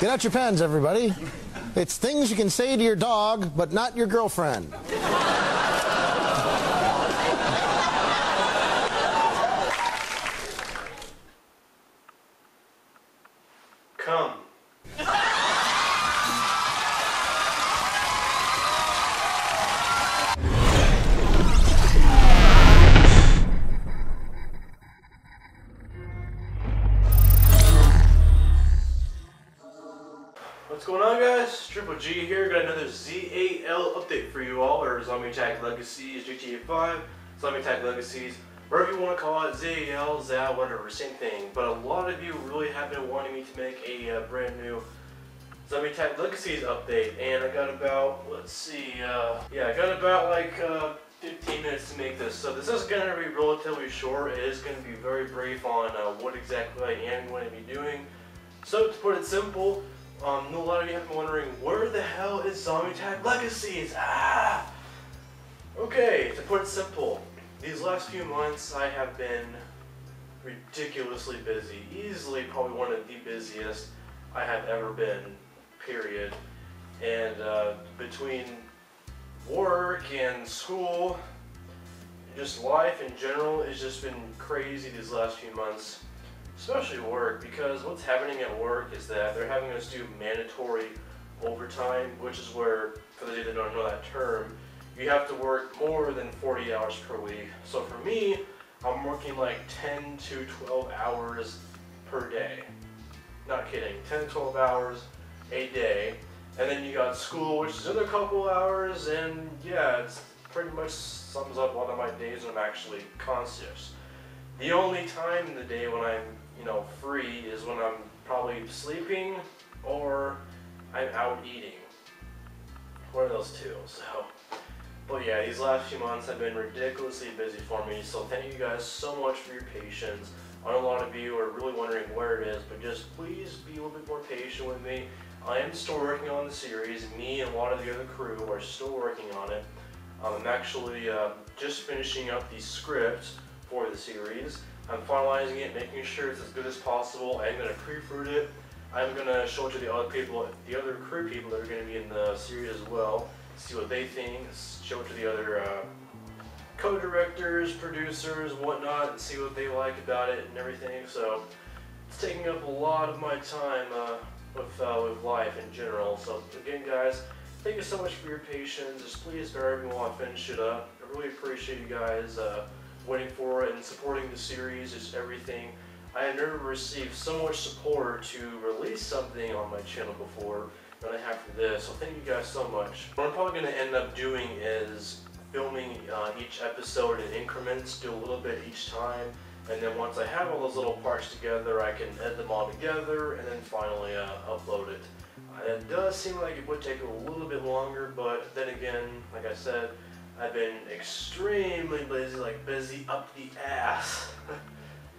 Get out your pens, everybody. It's things you can say to your dog, but not your girlfriend. Come. What's going on, guys? Triple G here. Got another ZAL update for you all, or Zombie Attack Legacies, GTA 5, Zombie Attack Legacies, whatever you want to call it, ZAL, ZAL, whatever, same thing. But a lot of you really have been wanting me to make a brand new Zombie Attack Legacies update, and I got about, let's see, yeah, I got about like 15 minutes to make this. So this is going to be relatively short. It is going to be very brief on what exactly I am going to be doing. So to put it simple, a lot of you have been wondering, where the hell is Zombie Attack Legacies? Ah! Okay, to put it simple, these last few months I have been ridiculously busy. Easily probably one of the busiest I have ever been, period. And between work and school, just life in general, it's just been crazy these last few months. Especially work, because what's happening at work is that they're having us do mandatory overtime, which is where, for those of you that don't know that term, you have to work more than 40 hours per week. So for me, I'm working like 10 to 12 hours per day. Not kidding, 10 to 12 hours a day. And then you got school, which is another couple hours, and yeah, it's pretty much sums up a lot of my days when I'm actually conscious. The only time in the day when I'm, you know, free is when I'm probably sleeping or I'm out eating. One of those two. So, but yeah, these last few months have been ridiculously busy for me. So thank you guys so much for your patience. I know a lot of you are really wondering where it is, but just please be a little bit more patient with me. I am still working on the series. Me and a lot of the other crew are still working on it. I'm actually just finishing up the script for the series. I'm finalizing it, making sure it's as good as possible. I'm going to proofread it. I'm going to show it to the other people, the other crew people that are going to be in the series as well, see what they think, show it to the other co-directors, producers, whatnot, and see what they like about it and everything. So it's taking up a lot of my time with life in general. So again, guys, thank you so much for your patience. Just please bear with me while I finish it up. I really appreciate you guys waiting for it and supporting the series, just everything. I have never received so much support to release something on my channel before than I have for this, so thank you guys so much. What I'm probably going to end up doing is filming each episode in increments, do a little bit each time, and then once I have all those little parts together, I can edit them all together and then finally upload it. It does seem like it would take a little bit longer, but then again, like I said, I've been extremely busy, like busy up the ass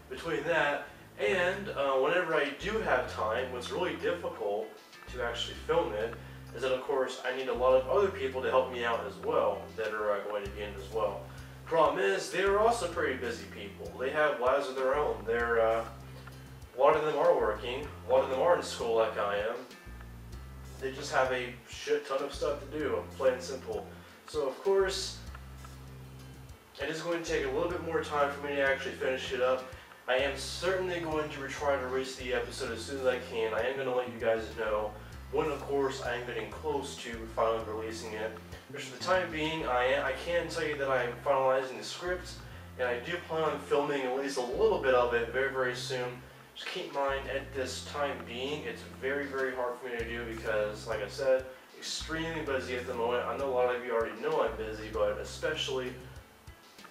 between that and whenever I do have time, what's really difficult to actually film it is that, of course, I need a lot of other people to help me out as well that are going to be in as well. Problem is, they're also pretty busy people. They have lives of their own. They're a lot of them are working, a lot of them are in school like I am. They just have a shit ton of stuff to do, plain and simple. So of course, it is going to take a little bit more time for me to actually finish it up. I am certainly going to try to release the episode as soon as I can. I am going to let you guys know when, of course, I am getting close to finally releasing it. But for the time being, I can tell you that I am finalizing the script, and I do plan on filming at least a little bit of it very, very soon. Just keep in mind, at this time being, it's very, very hard for me to do because, like I said, extremely busy at the moment. I know a lot of you already know I'm busy, but especially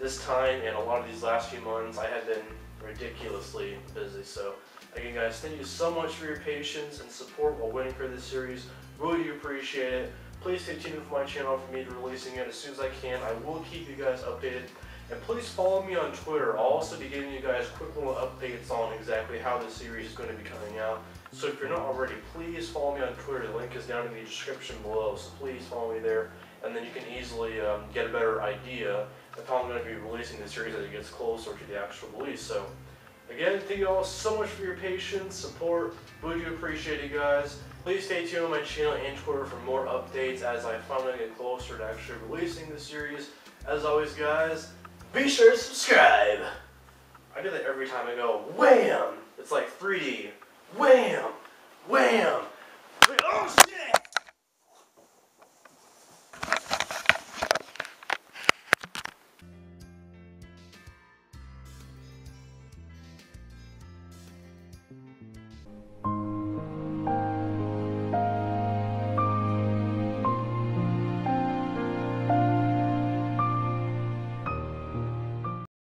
this time and a lot of these last few months, I have been ridiculously busy. So again, guys, thank you so much for your patience and support while waiting for this series. Really do appreciate it. Please stay tuned for my channel for me releasing it as soon as I can. I will keep you guys updated. And please follow me on Twitter. I'll also be giving you guys quick little updates on exactly how the series is going to be coming out. So if you're not already, please follow me on Twitter. The link is down in the description below, so please follow me there. And then you can easily get a better idea of how I'm going to be releasing the series as it gets closer to the actual release. So Again, thank you all so much for your patience, support. Really do appreciate you guys. Please stay tuned on my channel and Twitter for more updates as I finally get closer to actually releasing the series. As always, guys, be sure to subscribe. I do that every time I go, wham! It's like 3D. Wham! Wham! Oh, shit!